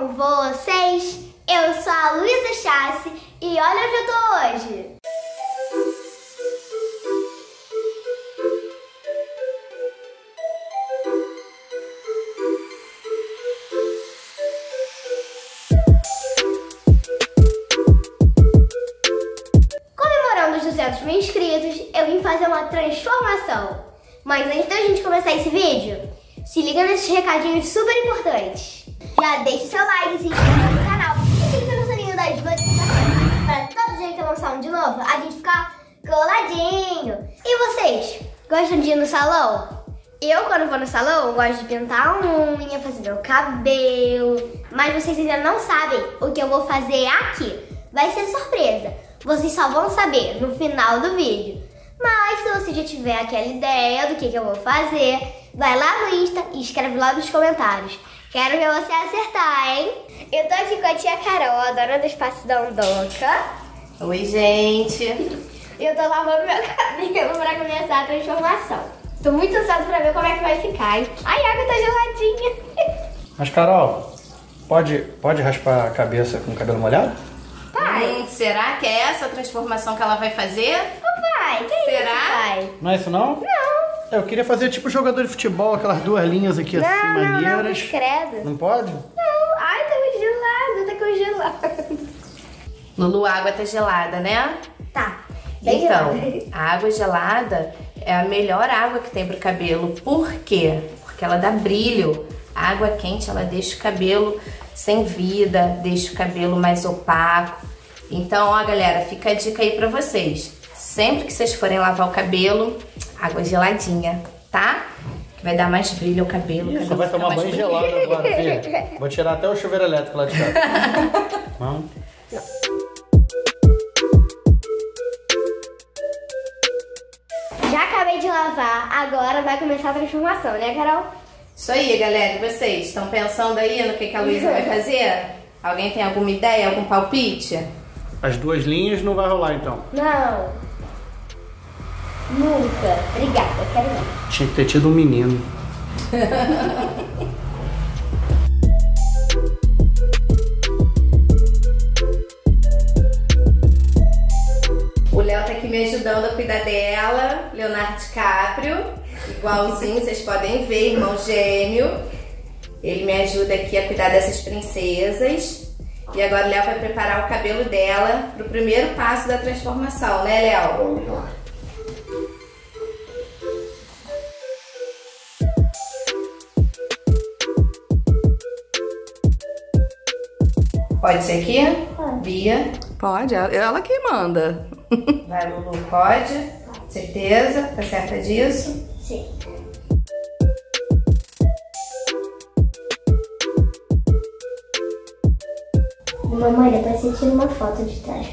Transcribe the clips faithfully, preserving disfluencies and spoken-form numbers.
com vocês? Eu sou a Luísa Chasse e olha onde eu tô hoje! Comemorando os duzentos mil inscritos, eu vim fazer uma transformação. Mas antes da gente começar esse vídeo, se liga nesses recadinhos super importantes. Já deixa o seu like, se inscreve no canal e clica no sininho das notificações para todo dia que eu lançar um de novo, a gente ficar coladinho. E vocês, gostam de ir no salão? Eu, quando vou no salão, gosto de pintar a unha, fazer meu cabelo. Mas vocês ainda não sabem o que eu vou fazer aqui. Vai ser surpresa. Vocês só vão saber no final do vídeo. Mas se você já tiver aquela ideia do que, que eu vou fazer, vai lá no Insta e escreve lá nos comentários. Quero ver você acertar, hein? Eu tô aqui com a Tia Carol, a dona do espaço Dondoca. Oi, gente! Eu tô lavando meu cabelo pra começar a transformação. Tô muito ansiosa pra ver como é que vai ficar, hein? Ai, a água tá geladinha! Mas, Carol, pode, pode raspar a cabeça com o cabelo molhado? Pai, hum, será que é essa a transformação que ela vai fazer? Papai, será? Isso, pai? Não é isso não? Não. Eu queria fazer tipo jogador de futebol, aquelas duas linhas aqui não, assim, não, maneiras. Não, não, credo. Não pode? Não. Ai, tá congelado, tá congelado. Lulu, a água tá gelada, né? Tá. Bem então, gelada. A água gelada é a melhor água que tem pro cabelo. Por quê? Porque ela dá brilho. A água quente, ela deixa o cabelo sem vida, deixa o cabelo mais opaco. Então, ó, galera, fica a dica aí pra vocês. Sempre que vocês forem lavar o cabelo, água geladinha, tá? Que vai dar mais brilho ao cabelo. Isso, vai tomar banho gelado agora, filha. Vou tirar até o chuveiro elétrico lá de casa. Vamos? Já acabei de lavar, agora vai começar a transformação, né, Carol? Isso aí, galera. E vocês? Estão pensando aí no que, que a Luísa vai fazer? Alguém tem alguma ideia, algum palpite? As duas linhas não vai rolar, então? Não. Nunca. Obrigada, quero ver. Tinha que ter tido um menino. O Léo tá aqui me ajudando a cuidar dela. Leonardo DiCaprio. Igualzinho, vocês podem ver, irmão gêmeo. Ele me ajuda aqui a cuidar dessas princesas. E agora o Léo vai preparar o cabelo dela pro primeiro passo da transformação, né, Léo? Vamos lá. Pode ser aqui? Pode. Bia? Pode, ela que manda. Vai, Lulu, pode? Certeza? Tá certa disso? Sim. Mamãe, eu tô sentindo uma foto de trás.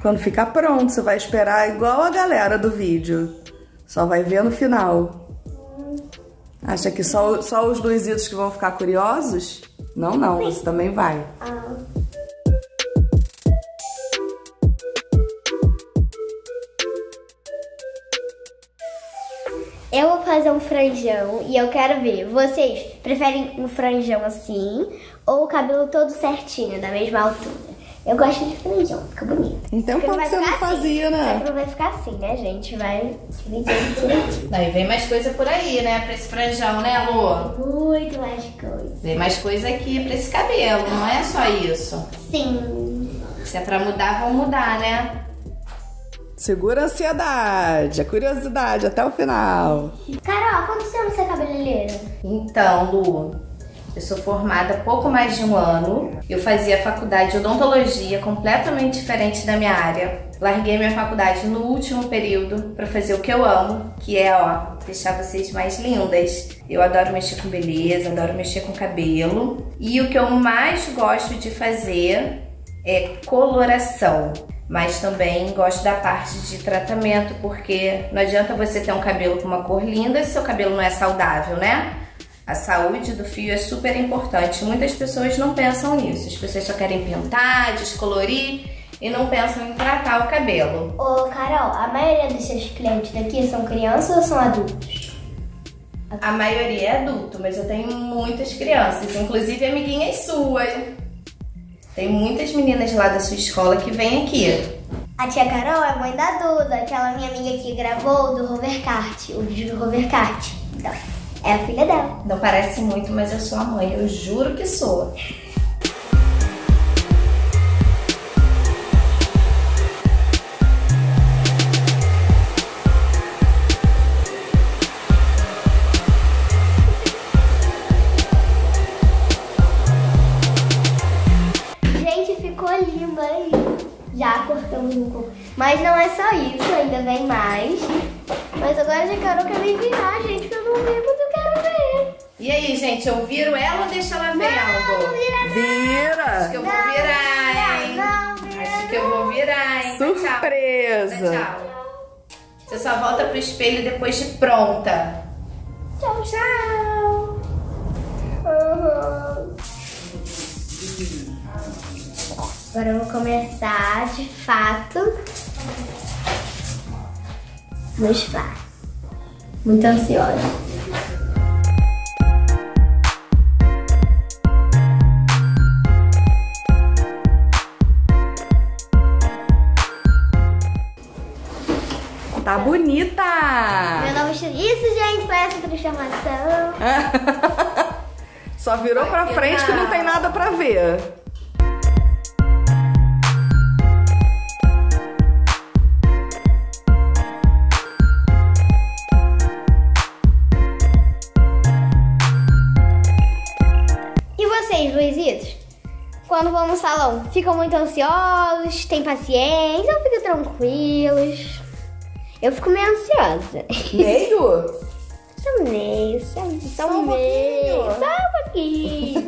Quando ficar pronto, você vai esperar igual a galera do vídeo. Só vai ver no final. Acha que só, só os doisitos que vão ficar curiosos? Não, não. Você também vai. Ah. Eu vou fazer um franjão e eu quero ver, vocês preferem um franjão assim ou o cabelo todo certinho, da mesma altura? Eu gosto de franjão, fica bonito. Então quando você não fazia, assim, né? Não vai ficar assim, né, gente? Vai dividindo. Daí vem mais coisa por aí, né, pra esse franjão, né, Lu? Muito mais coisa. Vem mais coisa aqui pra esse cabelo, não é só isso? Sim. Se é pra mudar, vão mudar, né? Segura a ansiedade, a curiosidade até o final. Carol, quanto tempo você é cabeleireira? Então, Lu, eu sou formada há pouco mais de um ano. Eu fazia faculdade de odontologia, completamente diferente da minha área. Larguei minha faculdade no último período para fazer o que eu amo, que é, ó, deixar vocês mais lindas. Eu adoro mexer com beleza, adoro mexer com cabelo. E o que eu mais gosto de fazer é coloração. Mas também gosto da parte de tratamento, porque não adianta você ter um cabelo com uma cor linda se seu cabelo não é saudável, né? A saúde do fio é super importante. Muitas pessoas não pensam nisso. As pessoas só querem pintar, descolorir e não pensam em tratar o cabelo. Ô, Carol, a maioria dos seus clientes daqui são crianças ou são adultos? A maioria é adulto, mas eu tenho muitas crianças, inclusive amiguinhas suas. Tem muitas meninas lá da sua escola que vêm aqui. A tia Carol é mãe da Duda, aquela minha amiga que gravou do Rover Kart, o vídeo do Rover Kart. Então, é a filha dela. Não parece muito, mas eu sou a mãe, eu juro que sou. Mas não é só isso, ainda vem mais. Mas agora já Carol quer me virar, gente, que eu não lembro do que eu quero ver. E aí, gente, eu viro ela ou deixo ela ver algo? Não, vira, não. Vira! Acho que eu vou virar, hein? Não, vira, Acho que eu vou virar, hein? Surpresa! Tchau. Tchau. Você só volta pro espelho depois de pronta. Tchau, tchau! Uhum. Agora eu vou começar, de fato, no spa. Muito ansiosa. Tá bonita! Meu novo vestido. Isso, gente, foi essa transformação. Só virou pra frente que não tem nada pra ver. Quando vão no salão, ficam muito ansiosos, têm paciência ou ficam tranquilos? Eu fico meio ansiosa. Meio? Só meio, só, só, só um meio, pouquinho. Só um pouquinho.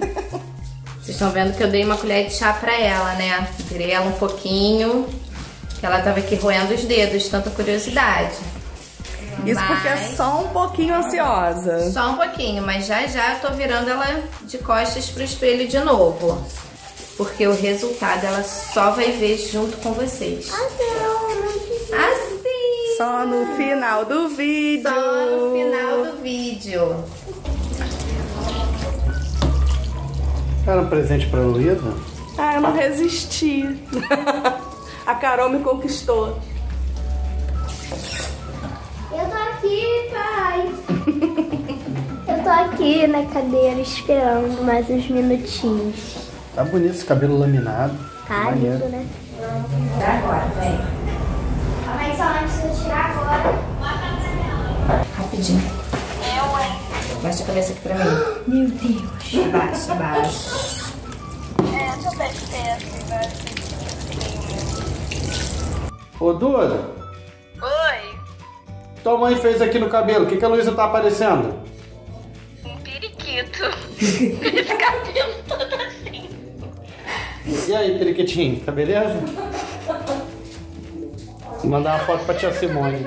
Vocês estão vendo que eu dei uma colher de chá pra ela, né? Virei ela um pouquinho, que ela tava aqui roendo os dedos, tanta curiosidade. Isso mas... porque é só um pouquinho ansiosa. Só um pouquinho, mas já já eu tô virando ela de costas pro espelho de novo. Porque o resultado ela só vai ver junto com vocês. Ah, não, não precisa. Assim. Só no final do vídeo. Só no final do vídeo. Era um presente pra Luísa? Ah, eu não resisti. A Carol me conquistou. Eu tô aqui, pai. Eu tô aqui na cadeira esperando mais uns minutinhos. Tá bonito esse cabelo laminado. Tá lindo, né? Tirar agora, vem. Mas só antes de eu tirar agora, bota rapidinho. Eu, hein? Baixa a cabeça aqui pra mim. Meu Deus. Baixa, baixa. É, deixa eu perceber agora. Ô, Duda. Oi. Tua mãe fez aqui no cabelo. O que, que a Luísa tá aparecendo? Um periquito. Esse cabelo todo assim. E aí, periquitinho, tá beleza? Vou mandar uma foto pra tia Simone.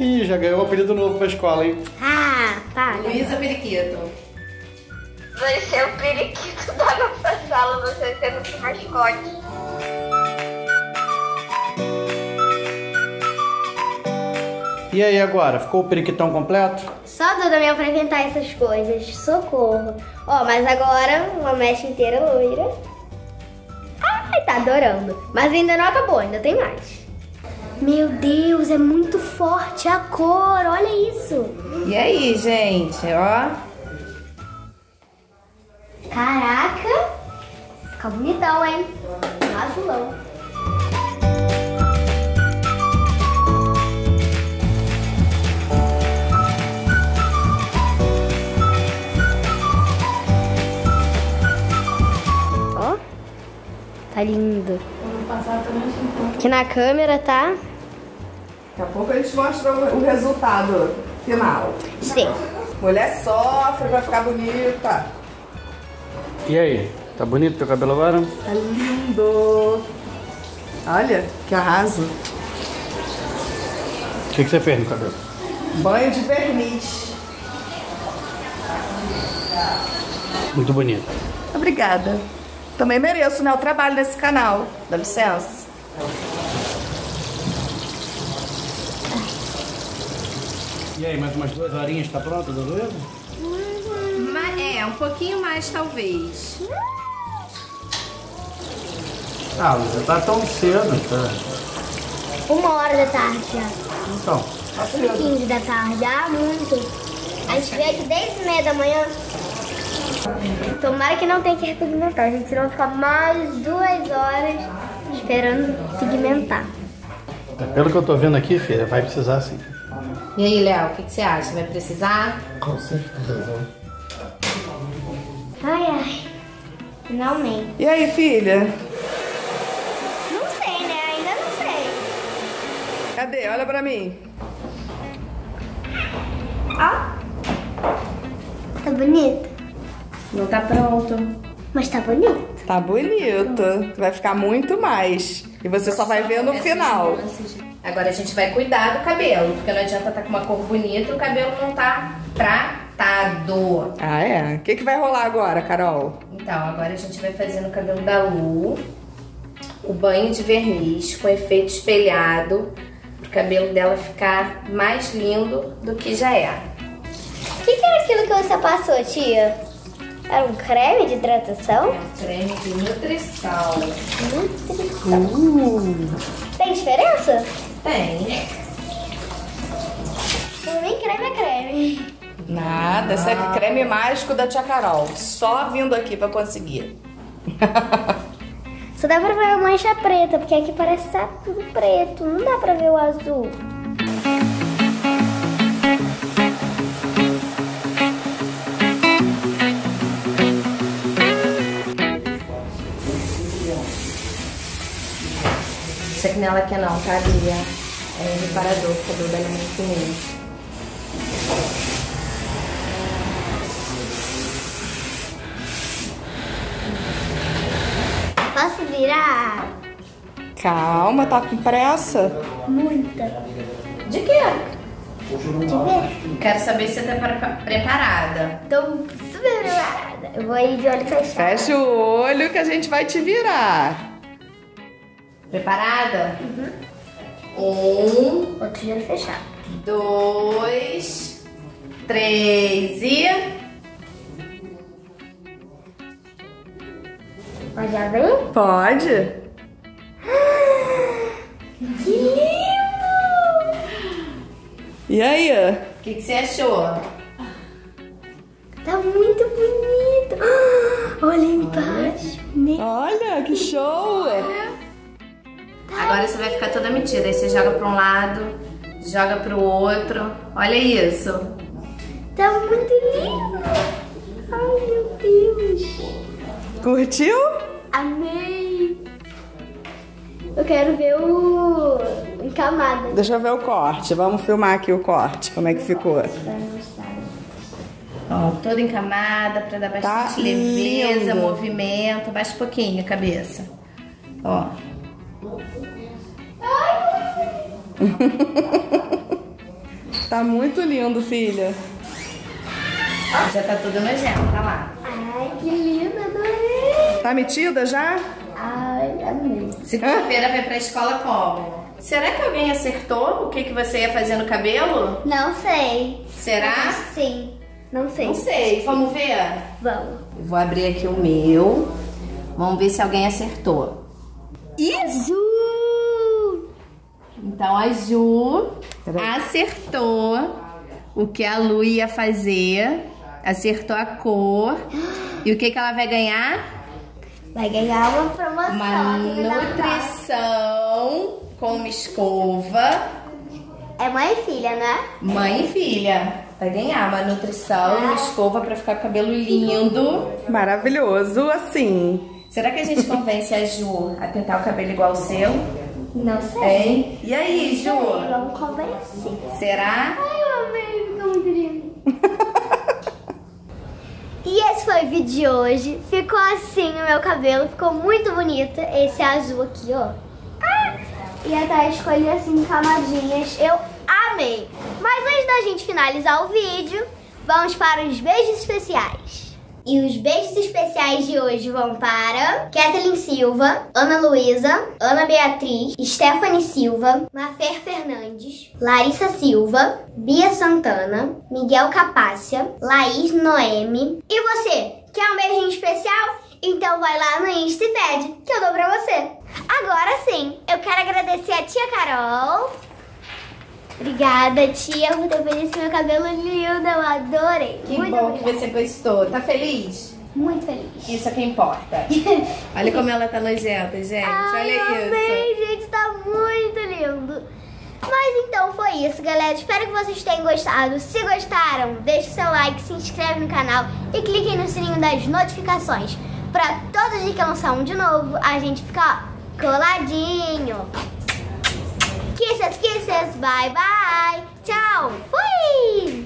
Ih, já ganhou um apelido novo pra escola, hein? Ah, tá. Luísa Periquito. Vai ser o periquito da nossa sala, você sendo o mascote. E aí agora, ficou o periquitão completo? Só a Duda mesmo pra inventar essas coisas, socorro. Ó, oh, mas agora uma mecha inteira loira. Ai, tá adorando. Mas ainda não acabou, ainda tem mais. Meu Deus, é muito forte a cor, olha isso. E aí, gente, ó. Caraca, fica bonitão, hein? Azulão. Tá lindo. Aqui na câmera, tá? Daqui a pouco a gente mostra o resultado final. Sim. Mulher sofre pra ficar bonita. E aí? Tá bonito teu cabelo agora? Tá lindo. Olha, que arraso. O que, que você fez no cabelo? Banho de verniz. Muito bonito. Obrigada. Também mereço, né? Eu trabalho nesse canal. Dá licença. E aí, mais umas duas horinhas, tá pronta, Duda? É, um pouquinho mais, talvez. Ah, Luísa, tá tão cedo, tá? Uma hora da tarde já. Então, tá cedo. quinze da tarde, ah, muito. A gente veio aqui dez e meia da manhã. Tomara que não tenha que repigmentar, gente, senão fica mais duas horas esperando pigmentar. Pelo que eu tô vendo aqui, filha, vai precisar sim. E aí, Léo, o que, que você acha? Vai precisar? Com certeza. Ai, ai. Finalmente. E aí, filha? Não sei, né? Ainda não sei. Cadê? Olha pra mim. Ah! Tá bonito? Não tá pronto. Mas tá bonito. Tá bonito. Vai ficar muito mais. E você só vai ver no final. Agora a gente vai cuidar do cabelo, porque não adianta estar com uma cor bonita e o cabelo não tá tratado. Ah, é? O que, que vai rolar agora, Carol? Então, agora a gente vai fazer no cabelo da Lu o banho de verniz com efeito espelhado, pro cabelo dela ficar mais lindo do que já é. O que, que era aquilo que você passou, tia? Era um creme de hidratação? É um creme de nutrição. Nutrição. Uh. Tem diferença? Tem. Pra mim, creme é creme. Nada, isso é creme mágico da tia Carol. Só vindo aqui pra conseguir. Só dá pra ver a mancha preta, porque aqui parece que tá tudo preto. Não dá pra ver o azul. Isso aqui nela que não, tá, Bia? É reparador, o cabelo dela é muito fininho. Posso virar? Calma, tá com pressa? Muita. De quê? De ver. Quero saber se você tá preparada. Tô super preparada. Eu vou ir de olho fechado. Fecha o olho que a gente vai te virar. Preparada? Uhum. Um. Outro olho fechado. Dois. Três e. Pode abrir? Pode. Que lindo! E aí? O que, que você achou? Tá muito bonito. Olha embaixo. Olha, que show! Olha. Agora você vai ficar toda metida, aí você joga para um lado, joga para o outro, olha isso. Tá muito lindo! Ai, meu Deus! Curtiu? Amei! Eu quero ver o... em camada. Deixa eu ver o corte, vamos filmar aqui o corte, como é que ficou. Ó, toda em camada, para dar bastante leveza, movimento, abaixa um pouquinho a cabeça. Ó. Tá muito lindo, filha. Já tá toda nojenta, tá lá. Ai, que linda, adorei. Tá metida já? Ai, amei. Segunda-feira vai pra escola como? Será que alguém acertou o que, que você ia fazer no cabelo? Não sei. Será? Sim, não sei. Não sei, vamos ver? Vamos. Vou abrir aqui o meu. Vamos ver se alguém acertou. Isso! Então a Ju acertou o que a Lu ia fazer, acertou a cor e o que, que ela vai ganhar? Vai ganhar uma promoção. Uma nutrição com uma escova. É mãe e filha, né? Mãe e filha. Vai ganhar uma nutrição, uma escova pra ficar com o cabelo lindo. Maravilhoso, assim. Será que a gente convence a Ju a pintar o cabelo igual o seu? Não sei. Hein? E aí, Ju? Vamos convencer. Será? Ai, eu amei, ficou muito lindo. E esse foi o vídeo de hoje. Ficou assim o meu cabelo, ficou muito bonito. Esse azul aqui, ó. Ah! E até escolhi assim camadinhas. Eu amei. Mas antes da gente finalizar o vídeo, vamos para os beijos especiais. E os beijos especiais de hoje vão para Kátelin Silva, Ana Luísa, Ana Beatriz, Stephanie Silva, Mafer Fernandes, Larissa Silva, Bia Santana, Miguel Capácia, Laís Noemi. E você, quer um beijinho especial? Então vai lá no Insta e pede, que eu dou pra você. Agora sim, eu quero agradecer a tia Carol. Obrigada, tia, por ter feito esse meu cabelo lindo, eu adorei. Que muito bom obrigada. Que você gostou. Tá feliz? Muito feliz. Isso é que importa. Olha como ela tá nojenta, gente. Ai, olha isso. Amei, gente, tá muito lindo. Mas então foi isso, galera. Espero que vocês tenham gostado. Se gostaram, deixa o seu like, se inscreve no canal e clique no sininho das notificações. Pra todos os dias que lançar um de novo, a gente fica ó, coladinho. Kisses, kisses, bye, bye. Tchau, fui!